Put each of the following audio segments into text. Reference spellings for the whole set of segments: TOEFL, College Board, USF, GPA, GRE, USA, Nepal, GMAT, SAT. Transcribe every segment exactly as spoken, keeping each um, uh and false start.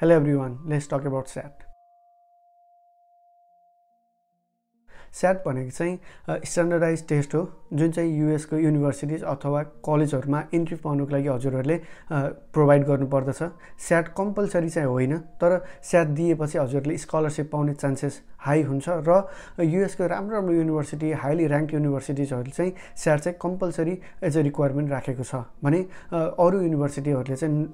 Hello everyone, let's talk about S A T. S A T भनेको चाहिँ standardise test हो जुन चाहिँ यूएस को युनिभर्सिटीज अथवा कलेजहरुमा इन्ट्री पाउनको लागि हजुरहरुले प्रोवाइड गर्नुपर्दछ। S A T कम्पल्सरी चाहिँ होइन, तर S A T दिएपछि हजुरहरुले स्कलरशिप पाउने चान्सेस हाई हुन्छ र यूएस को राम्रो राम्रो युनिभर्सिटी हाईली र्याङ्क्ड युनिभर्सिटीजहरुले चाहिँ S A T चाहिँ कम्पल्सरी एज अ रिक्वायरमेन्ट राखेको छ भने अरु युनिभर्सिटीहरुले चाहिँ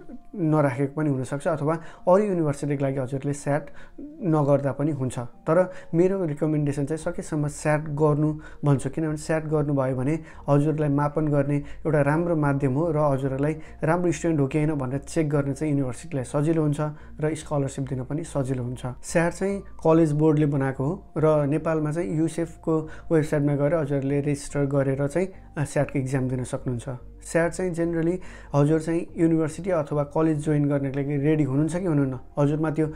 नराखेको पनि हुन सक्छ अथवा अरु युनिभर्सिटीको लागि हजुरहरुले S A T नगर्दा पनि हुन्छ। तर मेरो रिकमेन्डेसन चाहिँ सके सम्म S A T गर्नु भन्छु, किनभने S A T गर्नु भयो भने हजुरलाई मापन गर्ने एउटा राम्रो माध्यम हो र हजुरलाई राम्रो स्टुडेन्ट हो कि हैन भनेर चेक गर्न चाहिँ युनिभर्सिटीलाई सजिलो हुन्छ र स्कलरशिप दिन पनि सजिलो हुन्छ। S A T चाहिँ कलेज बोर्डले बनाएको हो र नेपालमा चाहिँ U S F को वेबसाइटमा गएर हजुरले रेजिस्टर गरेर चाहिँ S A T को एक्जाम दिन सक्नुहुन्छ। S A T चाहिँ जनरली हजुर चाहिँ युनिभर्सिटी अथवा कलेज जोइन गर्नको लागि रेडी हुनुहुन्छ कि हुनुहुन्न, हजुरमा त्यो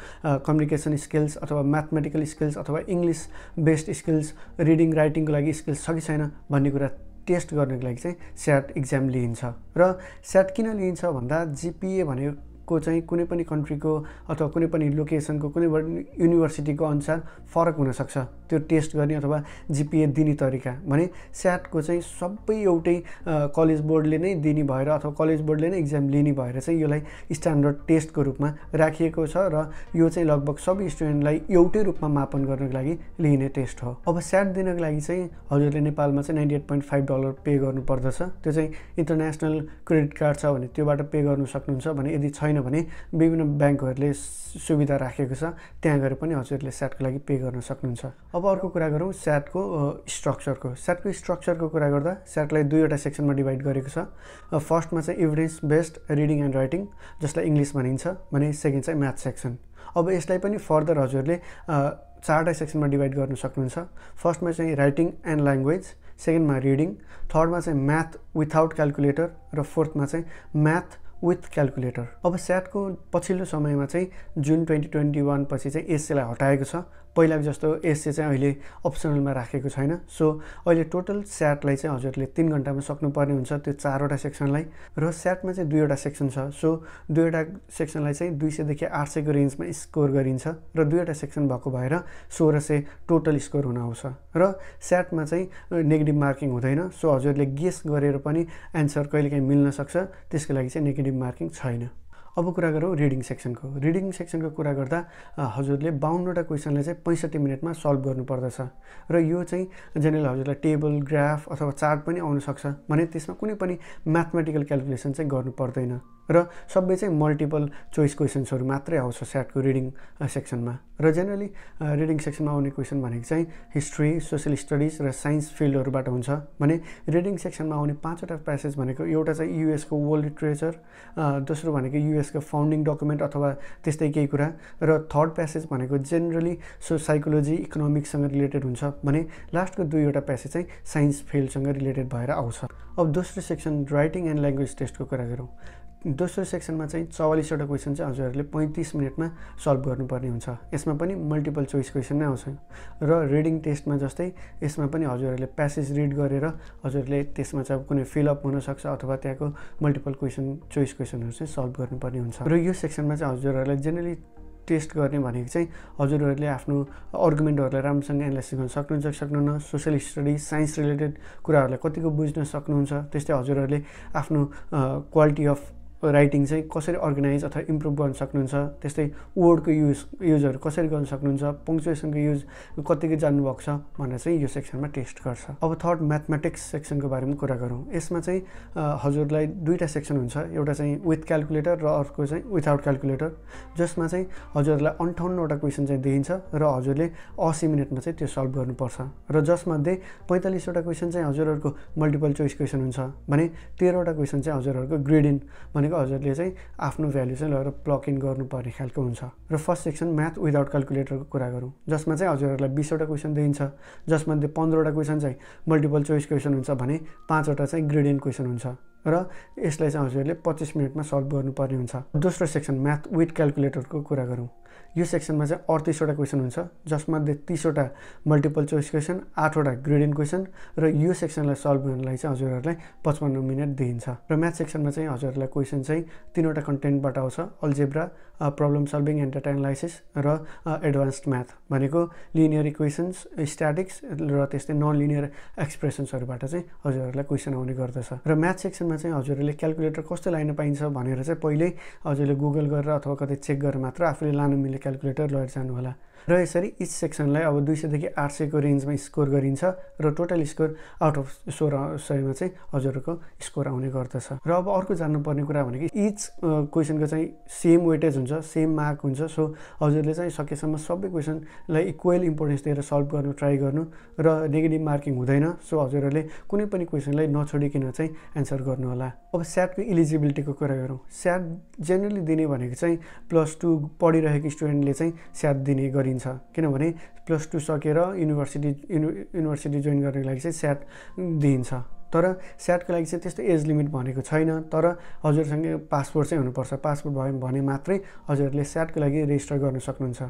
कम्युनिकेसन स्किल्स अथवा म्याथमेटिकल स्किल्स अथवा इंग्लिश बेस्ड स्किल्स रिडिङ राइटिङको लागि स्किल्स छ कि छैन भन्ने कुरा टेस्ट गर्नको लागि चाहिँ S A T एक्जाम लिइन्छ। र S A T किन लिइन्छ भन्दा जीपीए भनेको को चाहिँ कुनै पनि कन्ट्रीको अथवा कुनै पनि लोकेसनको कुनै पनि युनिभर्सिटीको अनुसार फरक हुन सक्छ त्यो टेस्ट गर्ने अथवा जीपीए दिने तरिका भने S A T को चाहिँ सबै एउटै कलेज बोर्डले नै दिने भएर अथवा कलेज बोर्डले नै एक्जाम लिने भएर चाहिँ यसलाई स्ट्यान्डर्ड टेस्टको रूपमा राखिएको छ र यो चाहिँ लगभग सबै स्टुडेन्टलाई एउटै रूपमा मापन गर्नको लागि लिइने टेस्ट हो। अब S A T दिनको लागि चाहिँ हजुरले नेपालमा चाहिँ ninety eight point five dollar pay गर्नुपर्दछ। त्यो चाहिँ इन्टरनेसनल क्रेडिट कार्ड छ भने त्योबाट पे गर्नु सक्नुहुन्छ भने यदि छैन भने विभिन्न बैंकहरुले सुविधा राखेको छ त्यहाँ गएर पनि हजुरले S A T को लागि पे गर्न सक्नुहुन्छ। अब अर्को कुरा गरौँ S A T को स्ट्रक्चर को S A T को स्ट्रक्चर को कुरा गर्दा S A T लाई दुईवटा सेक्सनमा डिवाइड गरेको छ। फर्स्टमा चाहिँ evidence based reading and writing जसलाई इंग्लिश भनिन्छ भने सेकेन्ड चाहिँ म्याथ सेक्सन। अब यसलाई पनि फर्दर हजुरले चारवटा सेक्सनमा डिवाइड गर्न सक्नुहुन्छ। फर्स्टमा चाहिँ राइटिङ एन्ड ल्याङ्ग्वेज, सेकेन्डमा रिडिङ, थर्डमा चाहिँ म्याथ विथआउट क्याल्कुलेटर र फोर्थमा चाहिँ म्याथ विथ क्याल्कुलेटर। अब S A T को पछिल्लो समयमा चाहिँ जुन ट्वेन्टी ट्वेन्टी वन पछि चाहिँ एसए लाई हटाएको छ, पहिलाको जस्तो एसए चाहिँ अहिले अप्सनलमा राखेको छैन। सो अहिले टोटल S A T लाई चाहिँ हजुरले तीन घण्टामा सक्नुपर्ने हुन्छ त्यो चारवटा सेक्सनलाई र S A T मा चाहिँ दुईवटा सेक्सन छ। सो दुईवटा सेक्सनलाई चाहिँ दुई सयदेखि आठ सयको रेन्जमा स्कोर गरिन्छ र दुईवटा सेक्सन भएको भएर सोह्र सय टोटल स्कोर हुन आउँछ र S A T मा चाहिँ नेगेटिभ मार्किङ हुँदैन। सो हजुरले गेस गरेर पनि एन्सर कहिलेकाहीँ मिल्न सक्छ, त्यसको लागि चाहिँ नेगेटिभ मार्किङ छैन। अब कुरा गरौँ रिडिङ सेक्सनको। रिडिङ सेक्सनको कुरा गर्दा हजुरले बाउन्नवटा क्वेसनलाई चाहिँ पैँसठी मिनटमा सल्भ गर्नुपर्दछ र यो चाहिँ जेनरल हजुरलाई टेबल ग्राफ अथवा चार्ट पनि आउन सक्छ भने त्यसमा कुनै पनि म्याथमेटिकल क्याल्कुलेसन चाहिँ गर्नु पर्दैन र सबै चाहिँ मल्टिपल चोइस क्वेसन्सहरु मात्रै आउँछ S A T को रिडिङ सेक्सनमा। र जनरली रिडिङ सेक्सनमा आउने क्वेसन भनेको चाहिँ हिस्ट्री, सोशल स्टडिज र साइन्स फिल्डहरुबाट हुन्छ भने रिडिङ सेक्सनमा आउने पाँचवटा प्यासेज भनेको एउटा चाहिँ यूएस को वर्ल्ड लिटरेचर, दोस्रो भनेको यूएस को फाउन्डिङ डकुमेन्ट अथवा त्यस्तै केही कुरा, र थर्ड प्यासेज भनेको जनरली सो साइकोलोजी इकोनोमिक्ससँग रिलेटेड हुन्छ भने लास्टको दुईवटा प्यासेज चाहिँ साइन्स फिल्डसँग रिलेटेड भएर आउँछ। अब दोस्रो सेक्सन राइटिङ एन्ड ल्याङ्ग्वेज टेस्टको कुरा गरौँ। दोस्रो सेक्सनमा चाहिँ चौवालीसवटा क्वेसन चाहिँ हजुरहरूले पैँतिस मिनटमा सल्भ गर्नुपर्ने हुन्छ। यसमा पनि मल्टिपल चोइस क्वेसन नै आउँछ र रिडिङ टेस्टमा जस्तै यसमा पनि हजुरहरूले प्यासेज रिड गरेर हजुरहरूले त्यसमा चाहिँ अब कुनै फिलअप हुनसक्छ अथवा त्यहाँको मल्टिपल क्वेसन चोइस क्वेसनहरू चाहिँ सल्भ गर्नुपर्ने हुन्छ। र यो सेक्सनमा चाहिँ हजुरहरूलाई जेनरली टेस्ट गर्ने भनेको चाहिँ हजुरहरूले आफ्नो आर्गुमेन्टहरूलाई राम्रोसँग एनालाइसिस गर्न सक्नुहुन्छ सक्नुहुन्न, सोशल स्टडी साइन्स रिलेटेड कुराहरूलाई कतिको बुझ्न सक्नुहुन्छ, त्यस्तै हजुरहरूले आफ्नो क्वालिटी अफ राइटिङ चाहिँ कसरी अर्गनाइज अथवा इम्प्रुभ गर्न सक्नुहुन्छ, त्यस्तै वर्डको युज युजहरू कसरी गर्न सक्नुहुन्छ, पङ्क्चुएसनको युज कतिको जान्नुभएको छ भनेर चाहिँ यो सेक्सनमा टेस्ट गर्छ। अब थर्ड म्याथमेटिक्स सेक्सनको बारेमा कुरा गरौँ। यसमा चाहिँ हजुरलाई दुईवटा सेक्सन हुन्छ, एउटा चाहिँ विथ क्याल्कुलेटर र अर्को चाहिँ विथआउट क्याल्कुलेटर, जसमा चाहिँ हजुरलाई अन्ठाउन्नवटा क्वेसन चाहिँ दिइन्छ र हजुरले असी मिनटमा चाहिँ त्यो सल्भ गर्नुपर्छ र जसमध्ये पैँतालिसवटा क्वेसन चाहिँ हजुरहरूको मल्टिपल चोइस क्वेसन हुन्छ भने तेह्रवटा क्वेसन चाहिँ हजुरहरूको ग्रेड इन भनेको हजुरले चाहिँ आफ्नो भ्यालु चाहिँ लगेर प्लग इन गर्नुपर्ने खालको हुन्छ। र फर्स्ट सेक्सन म्याथ विदाउट क्याल्कुलेटरको कुरा गरौँ जसमा चाहिँ हजुरहरूलाई बिसवटा क्वेसन दिइन्छ, जसमध्ये पन्ध्रवटा क्वेसन चाहिँ मल्टिपल चोइस क्वेसन हुन्छ भने पाँचवटा चाहिँ ग्रेडियन्ट क्वेसन हुन्छ र यसलाई चाहिँ हजुरहरूले पच्चिस मिनटमा सल्भ गर्नुपर्ने हुन्छ। दोस्रो सेक्सन म्याथ विथ क्याल्कुलेटरको कुरा गरौँ। यो सेक्सनमा चाहिँ अड़तीस वटा क्वेशन हुन्छ जसमा तीस वटा मल्टिपल चोइस क्वेशन, आठ वटा ग्रेड इन क्वेशन र यो सेक्सनलाई सल्भ गर्नलाई चाहिँ हजुरहरुलाई पचपन्न मिनेट दिइन्छ। र म्याथ सेक्सनमा चाहिँ हजुरहरुलाई क्वेशन चाहिँ तीन वटा कन्टेन्टबाट आउँछ, algebra, problem solving and data analysis र एडभान्स्ड म्याथ भनेको लिनियर इक्वेशन्स, स्ट्याटिक्स र त्यस्तै नन लिनियर एक्सप्रेसन्सहरुबाट चाहिँ हजुरहरुलाई क्वेशन आउने गर्दछ। र म्याथ सेक्सनमा चाहिँ हजुरहरुले क्याल्कुलेटर कस्तो लाइन पाइन्छ भनेर चाहिँ पहिले हजुरले गुगल गरेर अथवा कतै चेक गरेर मात्र आफुले लानु मिल्ने क्याल्कुलेटर लिएर जानु होला। र यसरी इच सेक्सनलाई अब दुई सौ देखि आठ सौ को रेंज में स्कोर गरिन्छ र टोटल स्कोर आउट अफ सोलह सौ में हजुरको स्कोर आउने गर्दछ। र अब अर्को जान्नुपर्ने कुरा भनेको इच क्वेशन को चाहिँ सेम वेटेज हुन्छ, सेम मार्क हुन्छ। सो हजुरले चाहिँ सकेसम्म सबै क्वेशनलाई इक्वल इम्पोर्टेन्स दिएर सल्भ गर्नु ट्राई गर्नु र नेगेटिभ मार्किङ हुँदैन। सो हजुरले कुनै पनि क्वेशनलाई नछोडिकन चाहिँ एन्सर गर्नु होला। अब स्याटको इलिजिबिलिटीको कुरा गरौँ। स्याट जेनरली दिने भनेको चाहिँ प्लस टू पढिरहेको स्टुडेन्टले चाहिँ स्याट दिने गरिन्छ किनभने प्लस टू सकेर युनिभर्सिटी युनिभर्सिटी जोइन गर्नको लागि चाहिँ स्याट दिइन्छ। तर स्याटको लागि चाहिँ त्यस्तो एज लिमिट भनेको छैन, तर हजुरसँगै पासपोर्ट चाहिँ हुनुपर्छ। पासपोर्ट भयो भने मात्रै हजुरले स्याटको लागि रेजिस्टर गर्न सक्नुहुन्छ।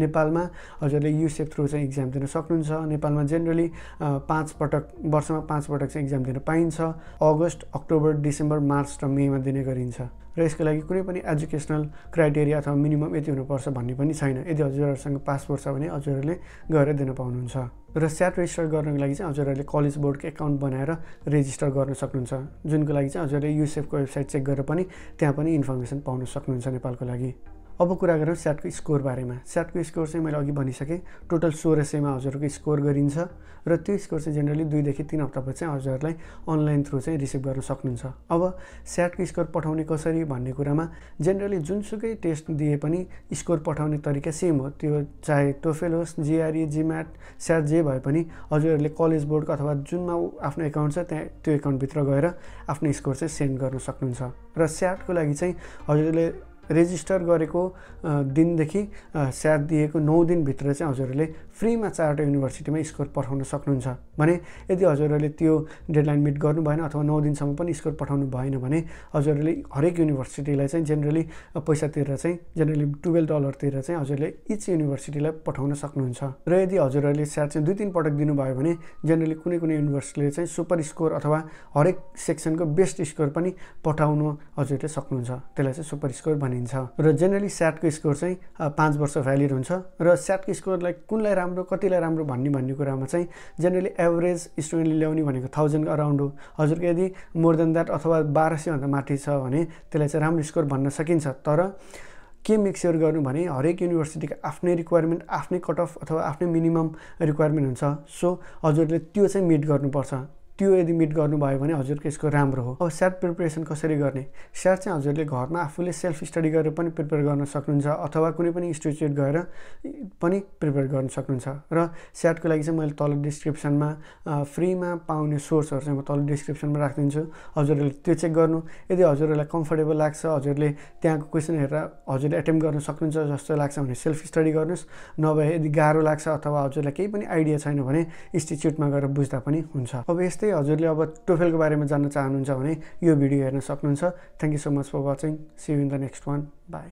नेपालमा हजुरले युएसएफ थ्रु चाहिँ एक्जाम दिन सक्नुहुन्छ। नेपालमा जेनरली पाँच पटक वर्षमा पाँच पटक चाहिँ एक्जाम दिन पाइन्छ। अगस्त, अक्टोबर, डिसेम्बर, मार्च र मेमा दिने गरिन्छ। र यसको लागि कुनै पनि एजुकेसनल क्राइटेरिया अथवा मिनिमम यति हुनुपर्छ भन्ने पनि छैन। यदि हजुरहरूसँग पासपोर्ट छ भने हजुरहरूले गएर दिन पाउनुहुन्छ। र स्याट रेजिस्टर गर्नको लागि चाहिँ हजुरहरूले कलेज बोर्डको एकाउन्ट बनाएर रेजिस्टर गर्न सक्नुहुन्छ, जुनको लागि चाहिँ हजुरहरूले युएसएफको वेबसाइट चेक गरेर पनि त्यहाँ पनि इन्फर्मेसन पाउन सक्नुहुन्छ नेपालको लागि। अब कुरा गरौँ स्याटको स्कोर बारेमा। स्याटको स्कोर चाहिँ मैले अघि भनिसकेँ, टोटल सोह्र सयमा हजुरको स्कोर गरिन्छ र त्यो स्कोर चाहिँ जेनरली दुईदेखि तीन हप्तापछि चाहिँ हजुरलाई अनलाइन थ्रु चाहिँ रिसिभ गर्न सक्नुहुन्छ। अब स्याटको स्कोर पठाउने कसरी भन्ने कुरामा जेनरली जुनसुकै टेस्ट दिए पनि स्कोर पठाउने तरिका सेम हो। त्यो चाहे टोफेल होस्, जिआरई, जिम्याट, स्याट जे भए पनि हजुरहरूले कलेज बोर्डको अथवा जुनमा आफ्नो एकाउन्ट छ त्यहाँ त्यो एकाउन्टभित्र गएर आफ्नो स्कोर चाहिँ सेन्ड गर्न सक्नुहुन्छ। र स्याटको लागि चाहिँ हजुरले रेजिस्टर गरेको दिनदेखि स्याट दिएको नौ दिनभित्र चाहिँ हजुरहरूले फ्रीमा चारवटा युनिभर्सिटीमा स्कोर पठाउन सक्नुहुन्छ भने यदि हजुरहरूले त्यो डेडलाइन मिट गर्नु भएन अथवा नौ दिनसम्म पनि स्कोर पठाउनु भएन भने हजुरहरूले हरेक युनिभर्सिटीलाई चाहिँ जेनरली पैसा तिरेर चाहिँ जेनरली ट्वेल्भ डलर तिरेर चाहिँ हजुरले इच युनिभर्सिटीलाई पठाउन सक्नुहुन्छ। र यदि हजुरहरूले स्याट चाहिँ दुई तिन पटक दिनुभयो भने जेनरली कुनै कुनै युनिभर्सिटीले चाहिँ सुपर स्कोर अथवा हरेक सेक्सनको बेस्ट स्कोर पनि पठाउनु हजुरले सक्नुहुन्छ, त्यसलाई चाहिँ सुपर स्कोर भनिन्छ। र जेनरली स्याटको स्कोर चाहिँ पाँच वर्ष भ्यालिड हुन्छ। र स्याटको स्कोरलाई कुनलाई राम्रो कतिलाई राम्रो भन्ने भन्ने कुरामा चाहिँ जेनरली एभरेज स्टुडेन्टले ल्याउने भनेको थाउजन्डको अराउन्ड हो। हजुरको यदि मोर देन द्याट अथवा बाह्र सयभन्दा माथि छ भने त्यसलाई चाहिँ राम्रो स्कोर भन्न सकिन्छ। तर के मेक स्योर गर्नु भने हरेक युनिभर्सिटीको आफ्नै रिक्वायरमेन्ट, आफ्नै कट अफ अथवा आफ्नै मिनिमम रिक्वायरमेन्ट हुन्छ। सो हजुरले त्यो चाहिँ मिट गर्नुपर्छ। त्यो यदि मिट गर्नुभयो भने हजुरको स्कोर राम्रो हो। अब स्याट प्रिपरेसन कसरी गर्ने? स्याट चाहिँ हजुरले घरमा आफूले सेल्फ स्टडी गरेर पनि प्रिपेयर गर्न सक्नुहुन्छ अथवा कुनै पनि इन्स्टिट्युट गएर पनि प्रिपेयर गर्न सक्नुहुन्छ। र स्याटको लागि चाहिँ मैले तल डिस्क्रिप्सनमा फ्रीमा पाउने सोर्सहरू चाहिँ म तल डिस्क्रिप्सनमा राखिदिन्छु, हजुरहरूले त्यो चेक गर्नु। यदि हजुरहरूलाई कम्फर्टेबल लाग्छ, हजुरले त्यहाँको क्वेसन हेरेर हजुरले एटेम्प गर्न सक्नुहुन्छ जस्तो लाग्छ भने सेल्फ स्टडी गर्नुहोस्, नभए यदि गाह्रो लाग्छ अथवा हजुरलाई केही पनि आइडिया छैन भने इन्स्टिट्युटमा गएर बुझ्दा पनि हुन्छ। अब यस्तै हजुरले अब टोफेलको बारेमा जान्न चाहनुहुन्छ भने यो भिडियो हेर्न सक्नुहुन्छ। Thank you so much for watching. See you in the next one. By.